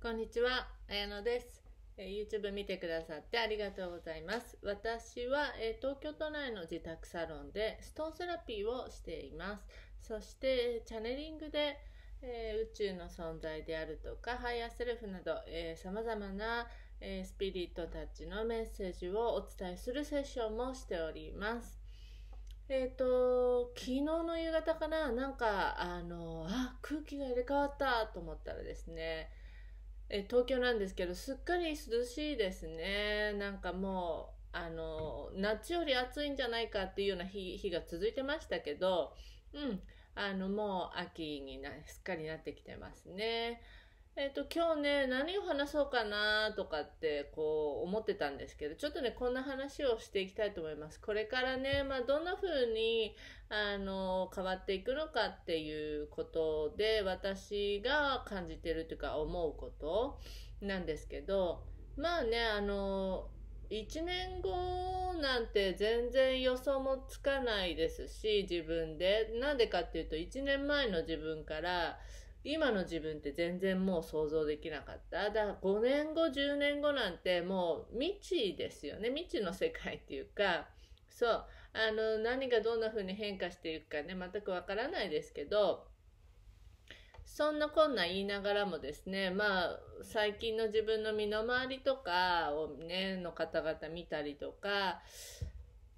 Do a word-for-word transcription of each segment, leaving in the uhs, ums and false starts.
こんにちは、あやのです。YouTube 見てくださってありがとうございます。私は東京都内の自宅サロンでストーンセラピーをしています。そしてチャネリングで宇宙の存在であるとかハイヤーセルフなどさまざまなスピリットたちのメッセージをお伝えするセッションもしております。えっと昨日の夕方かな、なんかあのあ空気が入れ替わったと思ったらですね、え東京なんですけどすっかり涼しいですね。なんかもうあの夏より暑いんじゃないかっていうような 日, 日が続いてましたけど、うんあのもう秋になすっかりなってきてますね。えーと、今日ね何を話そうかなとかってこう思ってたんですけど、ちょっとねこんな話をしていきたいと思います。これからね、まあ、どんな風にあの変わっていくのかっていうことで私が感じてるというか思うことなんですけど、まあねあのいちねんごなんて全然予想もつかないですし、自分でなんでかっていうといちねんまえの自分から今の自分って全然もう想像できなかった。だからごねんご、じゅうねんごなんてもう未知ですよね。未知の世界っていうか、そう、あの、何がどんな風に変化していくかね、全くわからないですけど、そんなこんな言いながらもですね、まあ、最近の自分の身の回りとかをね、の方々見たりとか、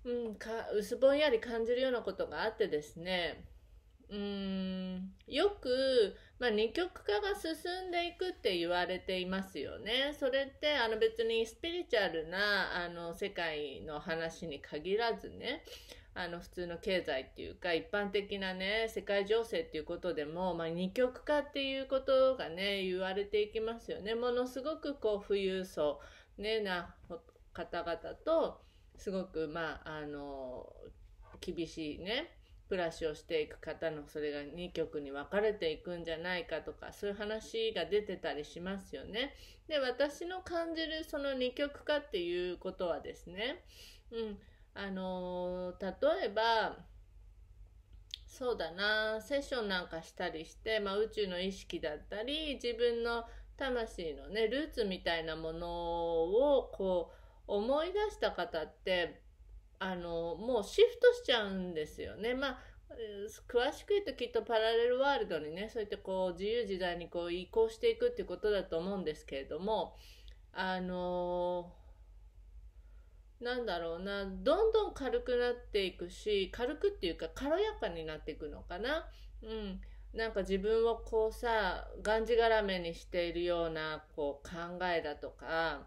うん、か、薄ぼんやり感じるようなことがあってですね、うーんよく、まあ、二極化が進んでいくって言われていますよね。それってあの別にスピリチュアルなあの世界の話に限らずね、あの普通の経済っていうか一般的なね世界情勢っていうことでも、まあ、二極化っていうことがね言われていきますよね。ものすごくこう富裕層、ね、な方々とすごく、まあ、あの厳しいね暮らしをしていく方の、それが二極に分かれていくんじゃないかとか、そういう話が出てたりしますよね。で、私の感じるその二極化っていうことはですね、うん、あのー、例えばそうだなセッションなんかしたりして、まあ、宇宙の意識だったり自分の魂のねルーツみたいなものをこう思い出した方ってあのもうシフトしちゃうんですよね。まあ詳しく言うときっとパラレルワールドにねそうやってこう自由自在にこう移行していくっていうことだと思うんですけれども、あのー、なんだろうなどんどん軽くなっていくし、軽くっていうか軽やかになっていくのかな。うんなんか自分をこうさがんじがらめにしているようなこう考えだとか。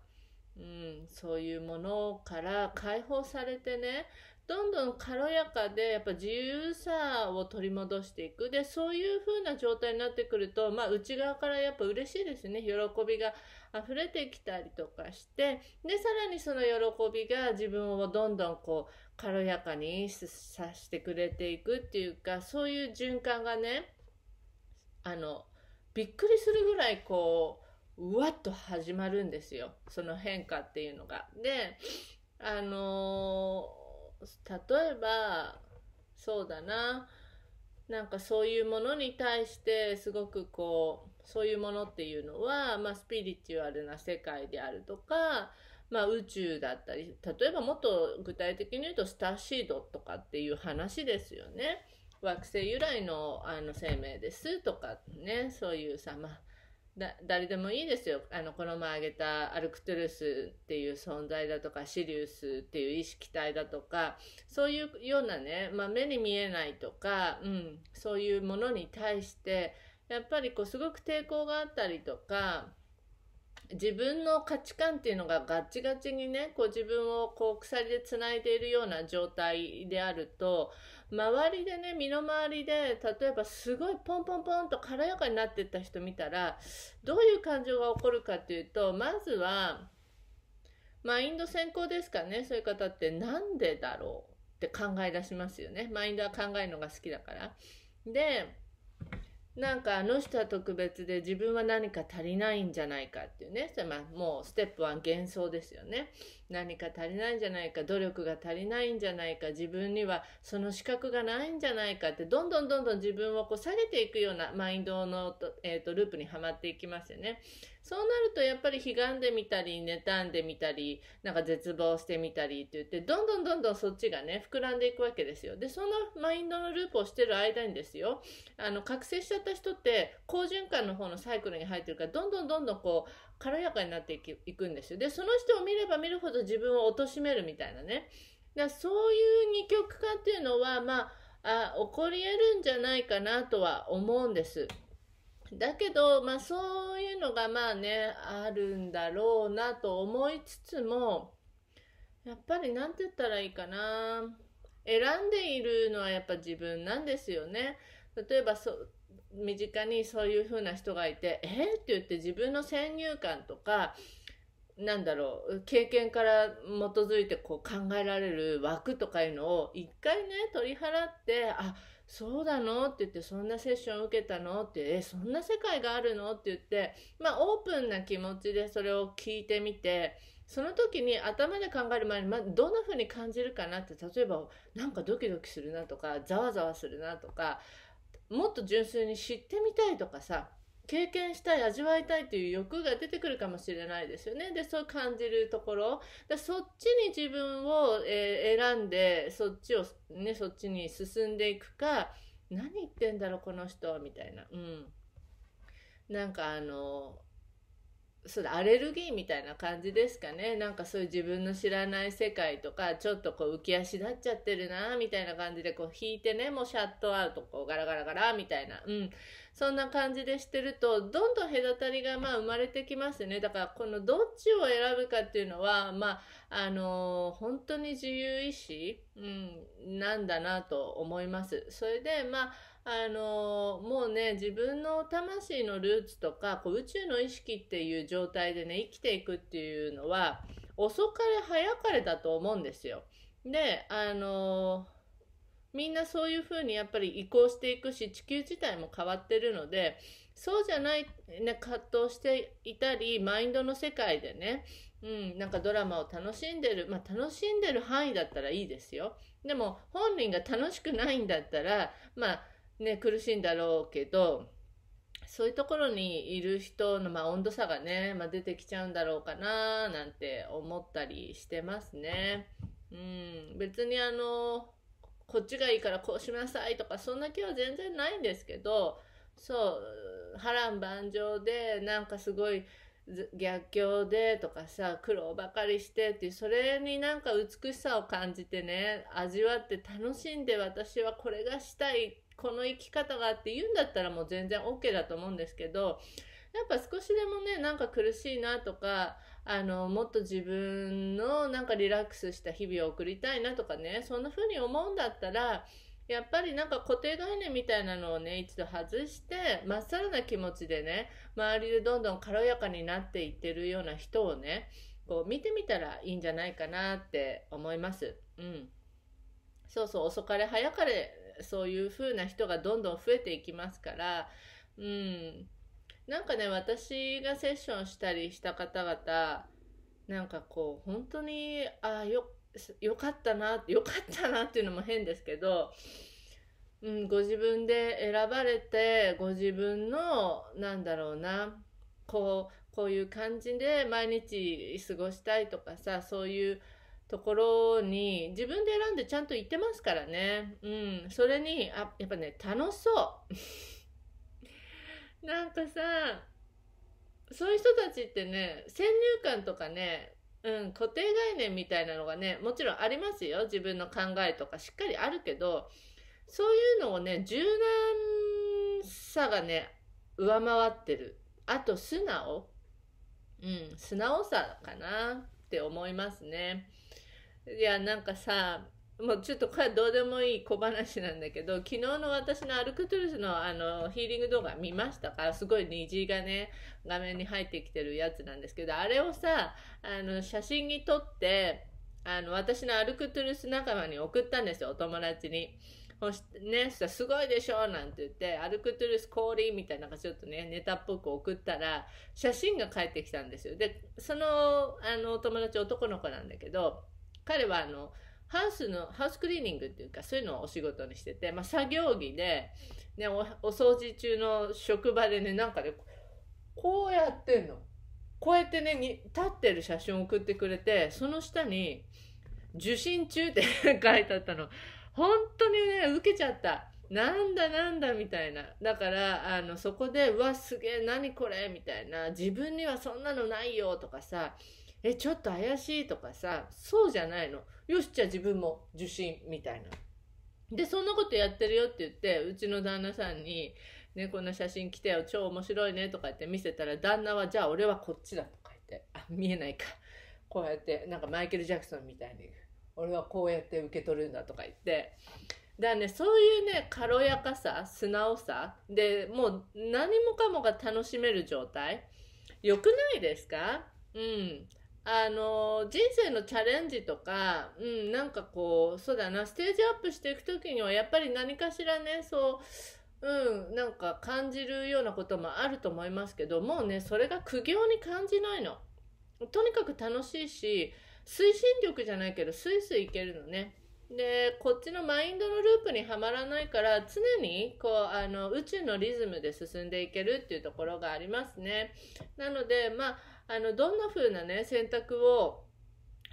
うん、そういうものから解放されてね、どんどん軽やかでやっぱ自由さを取り戻していく。でそういう風な状態になってくると、まあ、内側からやっぱ嬉しいですね。喜びが溢れてきたりとかして、でさらにその喜びが自分をどんどんこう軽やかにさせてくれていくっていうか、そういう循環がねあのびっくりするぐらいこううわっと始まるんですよ、その変化っていうのが。であのー、例えばそうだななんかそういうものに対してすごくこうそういうものっていうのは、まあ、スピリチュアルな世界であるとか、まあ、宇宙だったり、例えばもっと具体的に言うとスターシードとかっていう話ですよね。惑星由来の、あの生命ですとかね、そういうさまあだ誰でもいいですよ。あのこの前挙げたアルクトゥルスっていう存在だとかシリウスっていう意識体だとか、そういうようなね、まあ、目に見えないとか、うん、そういうものに対してやっぱりこうすごく抵抗があったりとか、自分の価値観っていうのがガチガチにねこう自分をこう鎖でつないでいるような状態であると、周りでね身の回りで例えばすごいポンポンポンと軽やかになっていった人見たらどういう感情が起こるかっていうと、まずはマインド先行ですかね。そういう方ってなんでだろうって考え出しますよね。マインドは考えるのが好きだから。でなんかあの人は特別で自分は何か足りないんじゃないかっていうね、それまあもうステップワン幻想ですよね。何か足りないんじゃないか、努力が足りないんじゃないか、自分にはその資格がないんじゃないかって、どんどんどんどん自分をこう下げていくようなマインドの、えーと、ループにはまっていきますよね。そうなるとやっぱりひがんでみたり、妬んでみたり、なんか絶望してみたりって言って、どんどんどんどんそっちがね、膨らんでいくわけですよ。で、そのマインドのループをしてる間にですよ、あの覚醒しちゃった人って好循環の方のサイクルに入ってるから、どんどんどんどんこう軽やかになっていく、いくんですよ。で、その人を見れば見るほど自分を貶めるみたいなね。だからそういう二極化っていうのは、まあ、あ、起こり得るんじゃないかなとは思うんです。だけど、まあ、そういうのがまあね、あるんだろうなと思いつつも、やっぱりなんて言ったらいいかな。選んでいるのはやっぱ自分なんですよね。例えばそ、身近にそういう風な人がいて、えー、って言って自分の先入観とか、なんだろう、経験から基づいてこう考えられる枠とかいうのを一回ね、取り払って、あ、そうだのって言って、そんなセッション受けたのって、え、そんな世界があるのって言って、まあオープンな気持ちでそれを聞いてみて、その時に頭で考える前に、まあ、どんな風に感じるかなって、例えばなんかドキドキするなとか、ざわざわするなとか、もっと純粋に知ってみたいとかさ、経験したい、味わいたいという欲が出てくるかもしれないですよね。で、そう感じるところ、だそっちに自分を、えー、選んで、そっちをね、そっちに進んでいくか、何言ってんだろうこの人みたいな、うん、なんかあのそうだ、アレルギーみたいな感じですかね。なんかそういう自分の知らない世界とか、ちょっとこう浮き足立っちゃってるなみたいな感じでこう引いてね、もうシャットアウト、こうガラガラガラみたいな、うん、そんな感じでしてると、どんどん隔たりがまあ生まれてきますね。だからこのどっちを選ぶかっていうのは、まああのー、本当に自由意志、うん、なんだなと思います。それでまああのー、もうね、自分の魂のルーツとかこう宇宙の意識っていう状態でね、生きていくっていうのは遅かれ早かれだと思うんですよ。で、あのー、みんなそういうふうにやっぱり移行していくし、地球自体も変わってるので、そうじゃない、ね、葛藤していたり、マインドの世界でね、うん、なんかドラマを楽しんでる、まあ、楽しんでる範囲だったらいいですよ。でも本人が楽しくないんだったら、まあね、苦しいんだろうけど、そういうところにいる人の、まあ、温度差がね、まあ、出てきちゃうんだろうかななんて思ったりしてますね。うん、別にあのこっちがいいからこうしなさいとか、そんな気は全然ないんですけど、そう波乱万丈で、なんかすごい逆境でとかさ、苦労ばかりしてっていう、それになんか美しさを感じてね、味わって楽しんで、私はこれがしたい、この生き方があって言うんだったらもう全然 OK だと思うんですけど、やっぱ少しでもね、なんか苦しいなとか、あのもっと自分のなんかリラックスした日々を送りたいなとかね、そんな風に思うんだったら、やっぱりなんか固定概念みたいなのをね、一度外してまっさらな気持ちでね、周りでどんどん軽やかになっていってるような人をね、こう見てみたらいいんじゃないかなって思います。うん、そうそう、遅かれ早かれそういう風な人がどんどん増えていきますから、うん、なんかね、私がセッションしたりした方々、なんかこう本当に、あ、よ、よかったな、よかったなっていうのも変ですけど、うん、ご自分で選ばれて、ご自分のなんだろうな、こう、こういう感じで毎日過ごしたいとかさ、そういうところに自分で選んでちゃんと行ってますからね。うん、それに、あ、やっぱね、楽しそう。なんかさ、そういう人たちってね、先入観とかね、うん、固定概念みたいなのがね、もちろんありますよ。自分の考えとかしっかりあるけど、そういうのをね、柔軟さがね、上回ってる。あと、素直。うん、素直さかなって思いますね。いや、なんかさ、もうちょっとこれどうでもいい小話なんだけど、昨日の私のアルクトゥルスのあのヒーリング動画見ましたか？すごい虹がね、画面に入ってきてるやつなんですけど、あれをさ、あの写真に撮って、あの私のアルクトゥルス仲間に送ったんですよ、お友達に。そしてね、さすごいでしょなんて言って、アルクトゥルス氷みたいなのがちょっとね、ネタっぽく送ったら、写真が返ってきたんですよ。で、その、あの、お友達男の子なんだけど、彼はあの、ハウスの、ハウスクリーニングっていうか、そういうのをお仕事にしてて、まあ、作業着で、ね、お、お掃除中の職場でね、なんかね、こうやってんの。こうやってね、立ってる写真を送ってくれて、その下に、受信中って書いてあったの。本当にね、受けちゃった。なんだなんだみたいな。だから、あの、そこで、うわ、すげえ、何これみたいな。自分にはそんなのないよとかさ、え、ちょっと怪しいとかさ、そうじゃないの。よし、じゃあ自分も受信みたいな。で、そんなことやってるよって言って、うちの旦那さんに、ね、こんな写真来てよ、超面白いねとか言って見せたら、旦那は、じゃあ俺はこっちだとか言って、あ、見えないか。こうやって、なんかマイケル・ジャクソンみたいに。俺はこうやって受け取るんだとか言って。だからね、そういうね、軽やかさ、素直さで、もう何もかもが楽しめる状態。良くないですか？うん。あの、人生のチャレンジとか、うん、なんかこう、そうだな、ステージアップしていくときには、やっぱり何かしらね、そう、うん、なんか感じるようなこともあると思いますけど、もうね、それが苦行に感じないの。とにかく楽しいし、推進力じゃないけどスイスイいけるのね。で、こっちのマインドのループにはまらないから、常にこうあの宇宙のリズムで進んでいけるっていうところがありますね。なので、まあ、あのどんな風なね選択を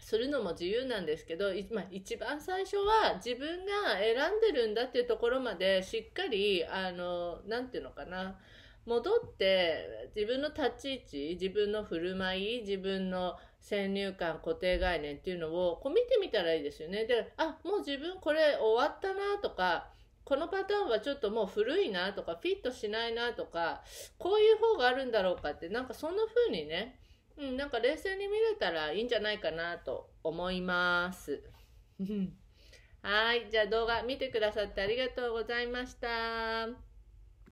するのも自由なんですけど、まあ、一番最初は自分が選んでるんだっていうところまでしっかりあのなんていうのかな、戻って自分の立ち位置、自分の振る舞い、自分の先入観、固定概念っていうのをこう見てみたらいいですよね。で、あ、もう自分これ終わったなとか、このパターンはちょっともう古いなとか、フィットしないなとか、こういう方があるんだろうかって、なんかそんな風にね、うん、なんか冷静に見れたらいいんじゃないかなと思います。はい、じゃあ動画見てくださってありがとうございました。